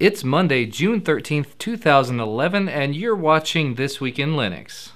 It's Monday, June 13th, 2011, and you're watching This Week in Linux.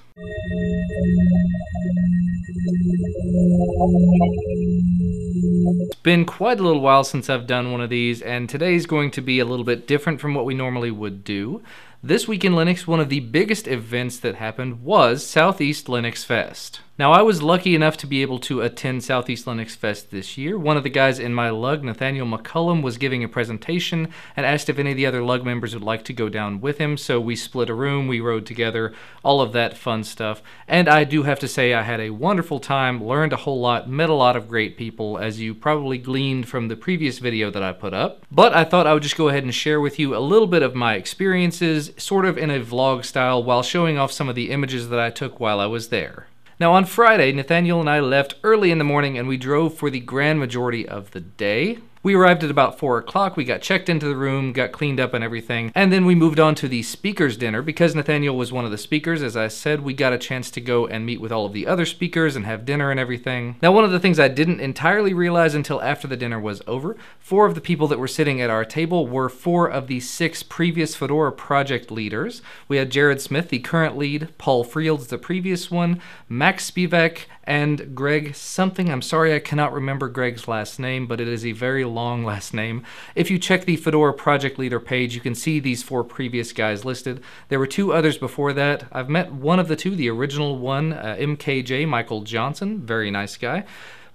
It's been quite a little while since I've done one of these, and today's going to be a little bit different from what we normally would do. This Week in Linux, one of the biggest events that happened was Southeast Linux Fest. Now, I was lucky enough to be able to attend Southeast Linux Fest this year. One of the guys in my LUG, Nathaniel McCallum, was giving a presentation and asked if any of the other LUG members would like to go down with him, so we split a room, we rode together, all of that fun stuff. And I do have to say I had a wonderful time, learned a whole lot, met a lot of great people, as you probably gleaned from the previous video that I put up. But I thought I would just go ahead and share with you a little bit of my experiences, sort of in a vlog style, while showing off some of the images that I took while I was there. Now, on Friday, Nathaniel and I left early in the morning and we drove for the grand majority of the day. We arrived at about 4 o'clock, we got checked into the room, got cleaned up and everything, and then we moved on to the speakers dinner. Because Nathaniel was one of the speakers, as I said, we got a chance to go and meet with all of the other speakers and have dinner and everything. Now, one of the things I didn't entirely realize until after the dinner was over, 4 of the people that were sitting at our table were 4 of the 6 previous Fedora project leaders. We had Jared Smith, the current lead, Paul Frields, the previous one, Max Spivek, and Greg something. I'm sorry I cannot remember Greg's last name, but it is a very long last name. If you check the Fedora project leader page, you can see these 4 previous guys listed. There were 2 others before that. I've met one of the 2, the original one, MKJ Michael Johnson, very nice guy.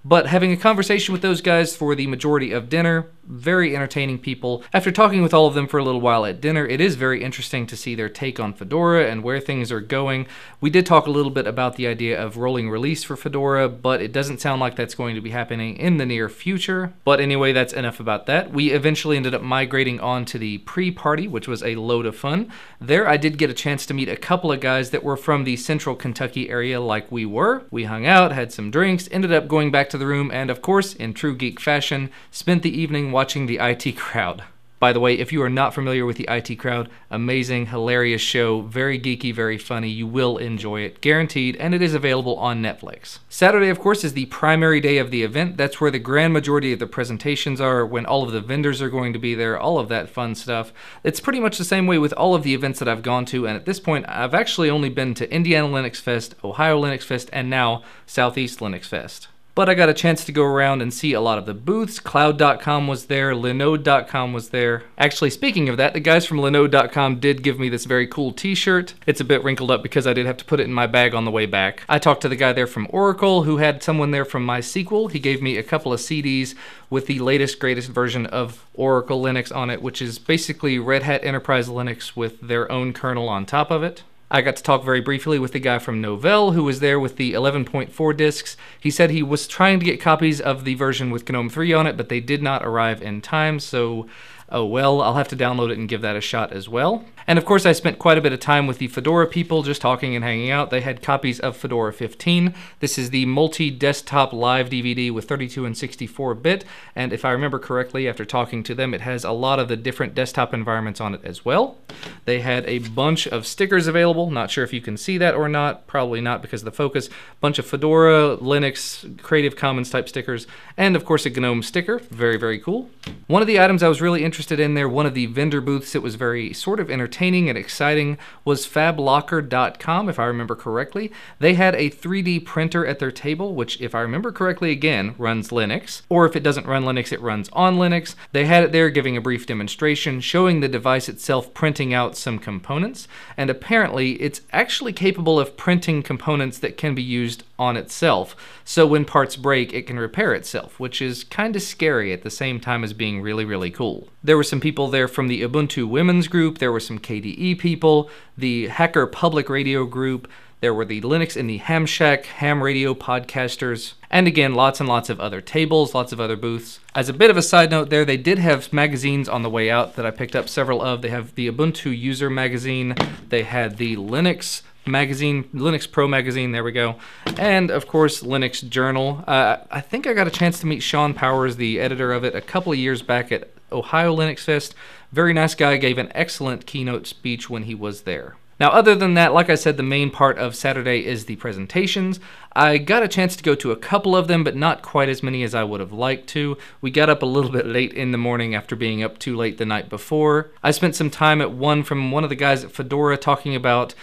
But having a conversation with those guys for the majority of dinner, very entertaining people. After talking with all of them for a little while at dinner, it is very interesting to see their take on Fedora and where things are going. We did talk a little bit about the idea of rolling release for Fedora, but it doesn't sound like that's going to be happening in the near future. But anyway, that's enough about that. We eventually ended up migrating on to the pre-party, which was a load of fun. There I did get a chance to meet a couple of guys that were from the central Kentucky area like we were. We hung out, had some drinks, ended up going back to the room, and of course, in true geek fashion, spent the evening watching the IT Crowd. By the way, if you are not familiar with the IT Crowd, amazing, hilarious show, very geeky, very funny, you will enjoy it, guaranteed, and it is available on Netflix. Saturday, of course, is the primary day of the event. That's where the grand majority of the presentations are, when all of the vendors are going to be there, all of that fun stuff. It's pretty much the same way with all of the events that I've gone to, and at this point, I've actually only been to Indiana Linux Fest, Ohio Linux Fest, and now Southeast Linux Fest. But I got a chance to go around and see a lot of the booths. Cloud.com was there, Linode.com was there. Actually, speaking of that, the guys from Linode.com did give me this very cool t-shirt. It's a bit wrinkled up because I did have to put it in my bag on the way back. I talked to the guy there from Oracle who had someone there from MySQL. He gave me a couple of CDs with the latest, greatest version of Oracle Linux on it, which is basically Red Hat Enterprise Linux with their own kernel on top of it. I got to talk very briefly with the guy from Novell who was there with the 11.4 disks. He said he was trying to get copies of the version with GNOME 3 on it, but they did not arrive in time, so oh well, I'll have to download it and give that a shot as well. And of course I spent quite a bit of time with the Fedora people just talking and hanging out. They had copies of Fedora 15. This is the multi-desktop live DVD with 32 and 64-bit, and if I remember correctly after talking to them, it has a lot of the different desktop environments on it as well. They had a bunch of stickers available. Not sure if you can see that or not, probably not because of the focus. Bunch of Fedora, Linux, Creative Commons type stickers, and of course a GNOME sticker, very, very cool. One of the items I was really interested in there, one of the vendor booths that was very sort of entertaining and exciting was fablocker.com, if I remember correctly. They had a 3D printer at their table, which if I remember correctly, again, runs Linux, or if it doesn't run Linux, it runs on Linux. They had it there giving a brief demonstration, showing the device itself printing out some components, and apparently it's actually capable of printing components that can be used on itself. So when parts break, it can repair itself, which is kind of scary at the same time as being really, really cool. There were some people there from the Ubuntu women's group. There were some KDE people, the Hacker Public Radio group. There were the Linux in the Ham Shack, ham radio podcasters, and again, lots and lots of other tables, lots of other booths. As a bit of a side note there, they did have magazines on the way out that I picked up several of. They have the Ubuntu User magazine, they had the Linux magazine, Linux Pro magazine, there we go, and of course Linux Journal. I think I got a chance to meet Sean Powers, the editor of it, a couple of years back at Ohio Linux Fest. Very nice guy, gave an excellent keynote speech when he was there. Now, other than that, like I said, the main part of Saturday is the presentations. I got a chance to go to a couple of them, but not quite as many as I would have liked to. We got up a little bit late in the morning after being up too late the night before. I spent some time at one from one of the guys at Fedora talking about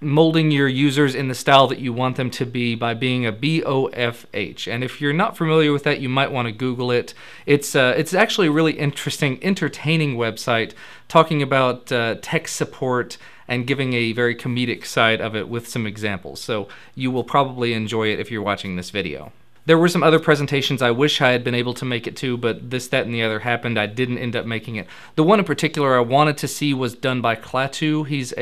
molding your users in the style that you want them to be by being a BOFH. And if you're not familiar with that, you might want to Google it. It's actually a really interesting, entertaining website talking about tech support and giving a very comedic side of it with some examples. So you will probably enjoy it if you're watching this video. There were some other presentations I wish I had been able to make it to, but this, that, and the other happened. I didn't end up making it. The one in particular I wanted to see was done by Klaatu. He's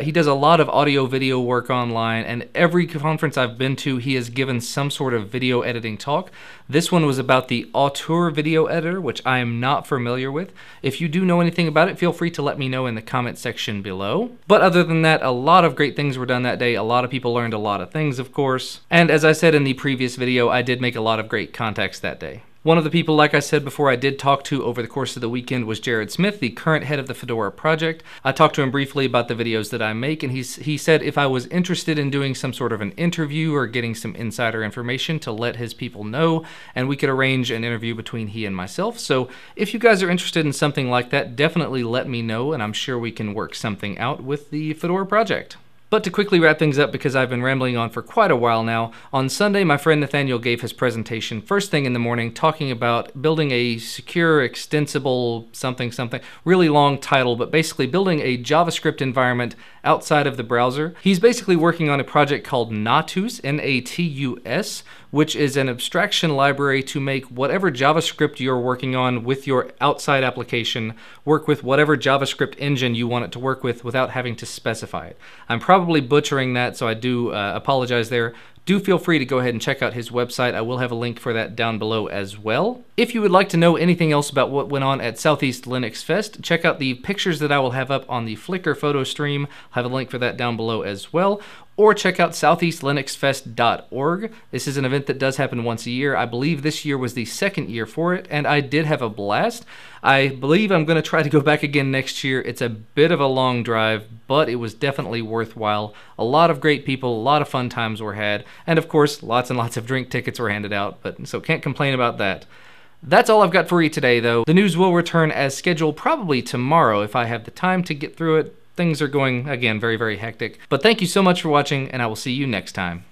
he does a lot of audio video work online, and every conference I've been to, he has given some sort of video editing talk. This one was about the auteur video editor, which I am not familiar with. If you do know anything about it, feel free to let me know in the comment section below. But other than that, a lot of great things were done that day. A lot of people learned a lot of things, of course. And as I said in the previous video, I did make a lot of great contacts that day. One of the people, like I said before, I did talk to over the course of the weekend was Jared Smith, the current head of the Fedora project. I talked to him briefly about the videos that I make, and he said if I was interested in doing some sort of an interview or getting some insider information to let his people know, and we could arrange an interview between he and myself. So if you guys are interested in something like that, definitely let me know, and I'm sure we can work something out with the Fedora project. But to quickly wrap things up, because I've been rambling on for quite a while now, on Sunday, my friend Nathaniel gave his presentation first thing in the morning, talking about building a secure, extensible something something, really long title, but basically building a JavaScript environment outside of the browser. He's basically working on a project called Natus, N-A-T-U-S, which is an abstraction library to make whatever JavaScript you're working on with your outside application work with whatever JavaScript engine you want it to work with without having to specify it. I'm probably butchering that, so I do apologize there. Do feel free to go ahead and check out his website. I will have a link for that down below as well. If you would like to know anything else about what went on at Southeast Linux Fest, check out the pictures that I will have up on the Flickr photo stream. I'll have a link for that down below as well. Or check out southeastlinuxfest.org. This is an event that does happen once a year. I believe this year was the second year for it, and I did have a blast. I believe I'm going to try to go back again next year. It's a bit of a long drive, but it was definitely worthwhile. A lot of great people, a lot of fun times were had, and of course, lots and lots of drink tickets were handed out, but so can't complain about that. That's all I've got for you today, though. The news will return as scheduled probably tomorrow if I have the time to get through it. Things are going, again, very, very hectic. But thank you so much for watching, and I will see you next time.